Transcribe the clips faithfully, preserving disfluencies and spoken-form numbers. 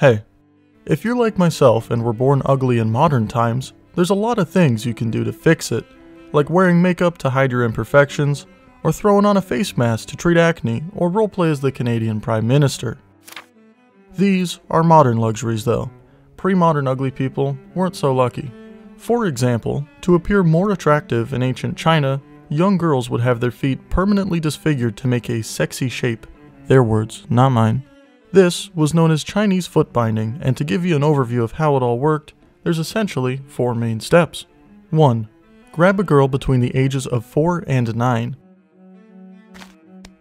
Hey, if you're like myself and were born ugly in modern times, there's a lot of things you can do to fix it, like wearing makeup to hide your imperfections, or throwing on a face mask to treat acne, or roleplay as the Canadian Prime Minister. These are modern luxuries though. Pre-modern ugly people weren't so lucky. For example, to appear more attractive in ancient China, young girls would have their feet permanently disfigured to make a sexy shape. Their words, not mine. This was known as Chinese foot binding, and to give you an overview of how it all worked, there's essentially four main steps. one. Grab a girl between the ages of four and nine.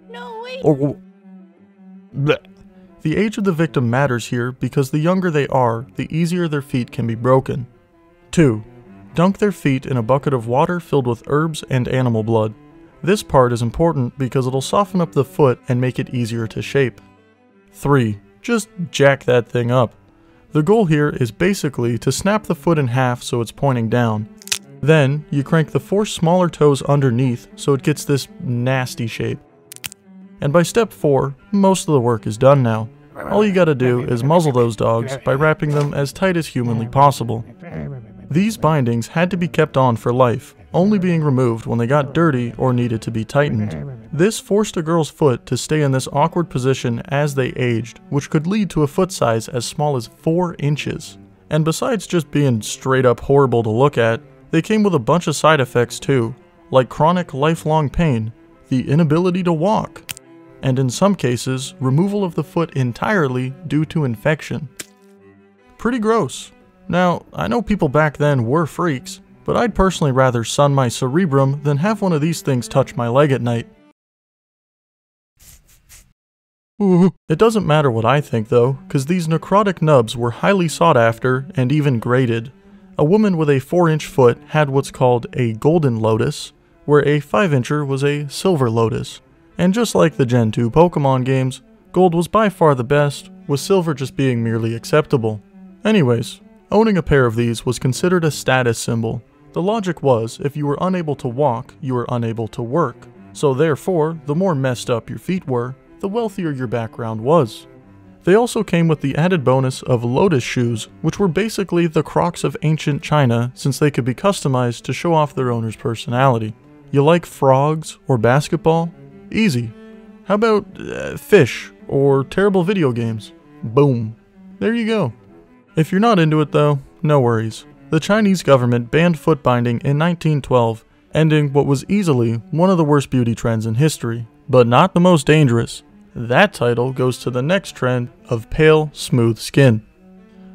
No, wait. Or, bleh. The age of the victim matters here because the younger they are, the easier their feet can be broken. two. Dunk their feet in a bucket of water filled with herbs and animal blood. This part is important because it'll soften up the foot and make it easier to shape. three. Just jack that thing up. The goal here is basically to snap the foot in half so it's pointing down. Then, you crank the four smaller toes underneath so it gets this nasty shape. And by step four, most of the work is done now. All you gotta do is muzzle those dogs by wrapping them as tight as humanly possible. These bindings had to be kept on for life, only being removed when they got dirty or needed to be tightened. This forced a girl's foot to stay in this awkward position as they aged, which could lead to a foot size as small as four inches. And besides just being straight up horrible to look at, they came with a bunch of side effects too, like chronic lifelong pain, the inability to walk, and in some cases, removal of the foot entirely due to infection. Pretty gross. Now, I know people back then were freaks, but I'd personally rather sun my cerebrum than have one of these things touch my leg at night. Ooh. It doesn't matter what I think though, because these necrotic nubs were highly sought after and even graded. A woman with a four inch foot had what's called a golden lotus, where a five incher was a silver lotus. And just like the Gen two Pokemon games, gold was by far the best, with silver just being merely acceptable. Anyways. Owning a pair of these was considered a status symbol. The logic was, if you were unable to walk, you were unable to work. So therefore, the more messed up your feet were, the wealthier your background was. They also came with the added bonus of lotus shoes, which were basically the Crocs of ancient China since they could be customized to show off their owner's personality. You like frogs or basketball? Easy. How about uh, fish or terrible video games? Boom. There you go. If you're not into it though, no worries. The Chinese government banned foot binding in nineteen twelve, ending what was easily one of the worst beauty trends in history, but not the most dangerous. That title goes to the next trend of pale, smooth skin.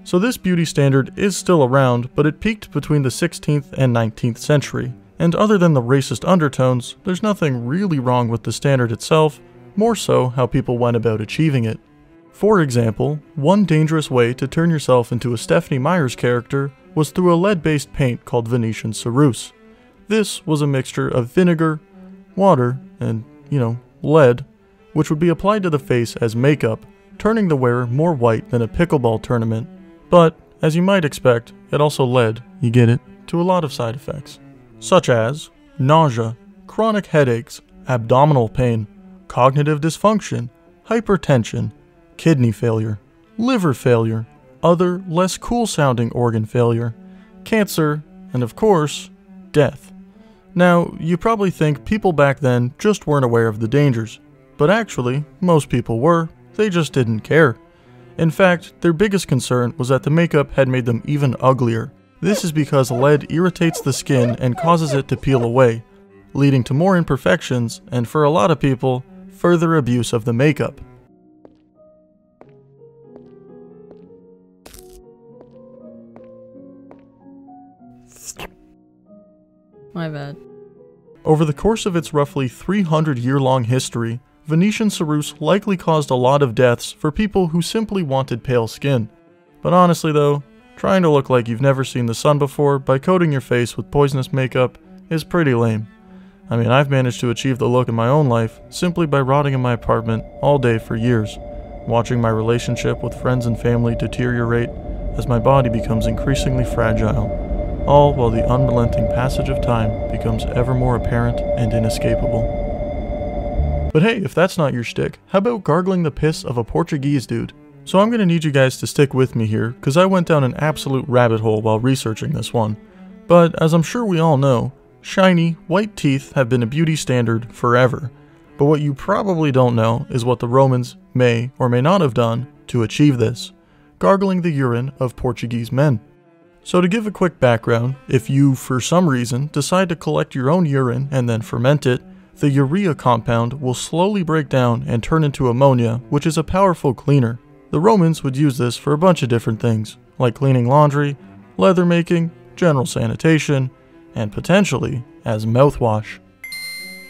So this beauty standard is still around, but it peaked between the sixteenth and nineteenth century, and other than the racist undertones, there's nothing really wrong with the standard itself, more so how people went about achieving it. For example, one dangerous way to turn yourself into a Stephenie Meyer's character was through a lead-based paint called Venetian Ceruse. This was a mixture of vinegar, water, and, you know, lead, which would be applied to the face as makeup, turning the wearer more white than a pickleball tournament. But, as you might expect, it also led, you get it, to a lot of side effects, such as nausea, chronic headaches, abdominal pain, cognitive dysfunction, hypertension, kidney failure, liver failure, other less cool sounding organ failure, cancer, and of course, death. Now, you probably think people back then just weren't aware of the dangers, but actually, most people were, they just didn't care. In fact, their biggest concern was that the makeup had made them even uglier. This is because lead irritates the skin and causes it to peel away, leading to more imperfections and, for a lot of people, further abuse of the makeup. My bad. Over the course of its roughly three hundred year long history, Venetian Ceruse likely caused a lot of deaths for people who simply wanted pale skin. But honestly though, trying to look like you've never seen the sun before by coating your face with poisonous makeup is pretty lame. I mean, I've managed to achieve the look in my own life simply by rotting in my apartment all day for years, watching my relationship with friends and family deteriorate as my body becomes increasingly fragile. All while the unrelenting passage of time becomes ever more apparent and inescapable. But hey, if that's not your shtick, how about gargling the piss of a Portuguese dude? So I'm going to need you guys to stick with me here, because I went down an absolute rabbit hole while researching this one. But as I'm sure we all know, shiny, white teeth have been a beauty standard forever. But what you probably don't know is what the Romans may or may not have done to achieve this: gargling the urine of Portuguese men. So to give a quick background, if you, for some reason, decide to collect your own urine and then ferment it, the urea compound will slowly break down and turn into ammonia, which is a powerful cleaner. The Romans would use this for a bunch of different things, like cleaning laundry, leather making, general sanitation, and potentially as mouthwash.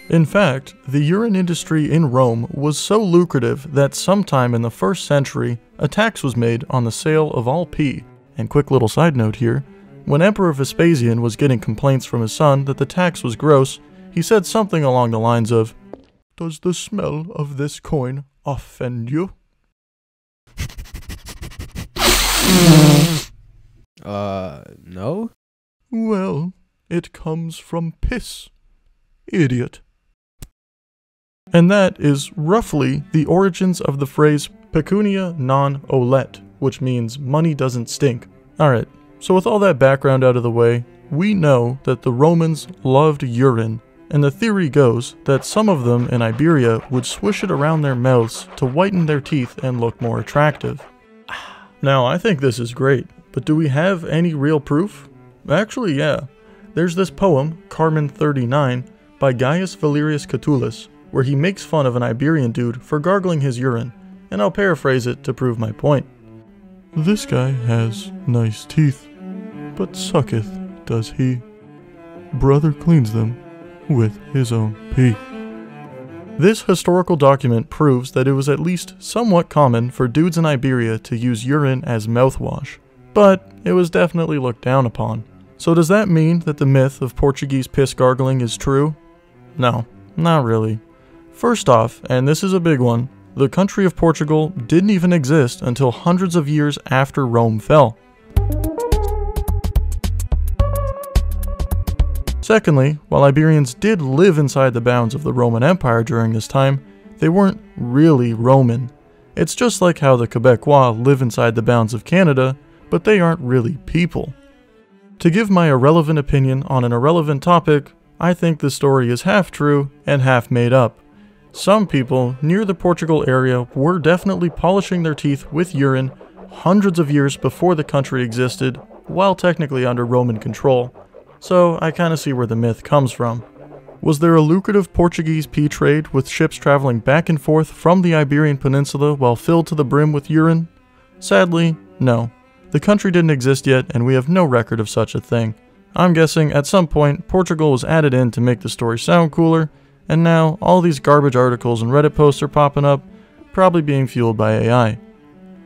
In fact, the urine industry in Rome was so lucrative that sometime in the first century, a tax was made on the sale of all pee. And quick little side note here, when Emperor Vespasian was getting complaints from his son that the tax was gross, he said something along the lines of, "Does the smell of this coin offend you?" Uh, no? "Well, it comes from piss, idiot." And that is roughly the origins of the phrase pecunia non olet, which means money doesn't stink. Alright, so with all that background out of the way, we know that the Romans loved urine, and the theory goes that some of them in Iberia would swish it around their mouths to whiten their teeth and look more attractive. Now, I think this is great, but do we have any real proof? Actually, yeah. There's this poem, Carmen thirty-nine, by Gaius Valerius Catullus, where he makes fun of an Iberian dude for gargling his urine, and I'll paraphrase it to prove my point. "This guy has nice teeth, but sucketh does he. Brother cleans them with his own pee." This historical document proves that it was at least somewhat common for dudes in Iberia to use urine as mouthwash, but it was definitely looked down upon. So does that mean that the myth of Portuguese piss gargling is true? No, not really. First off, and this is a big one, the country of Portugal didn't even exist until hundreds of years after Rome fell. Secondly, while Iberians did live inside the bounds of the Roman Empire during this time, they weren't really Roman. It's just like how the Quebecois live inside the bounds of Canada, but they aren't really people. To give my irrelevant opinion on an irrelevant topic, I think this story is half true and half made up. Some people near the Portugal area were definitely polishing their teeth with urine hundreds of years before the country existed, while technically under Roman control. So I kinda see where the myth comes from. Was there a lucrative Portuguese pea trade with ships traveling back and forth from the Iberian Peninsula while filled to the brim with urine? Sadly, no. The country didn't exist yet and we have no record of such a thing. I'm guessing at some point Portugal was added in to make the story sound cooler, and now all these garbage articles and Reddit posts are popping up, probably being fueled by A I.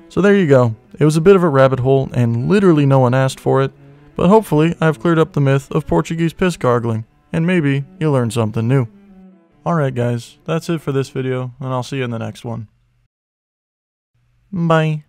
So there you go. It was a bit of a rabbit hole and literally no one asked for it, but hopefully I've cleared up the myth of Portuguese piss gargling, and maybe you learned something new. Alright guys, that's it for this video, and I'll see you in the next one. Bye.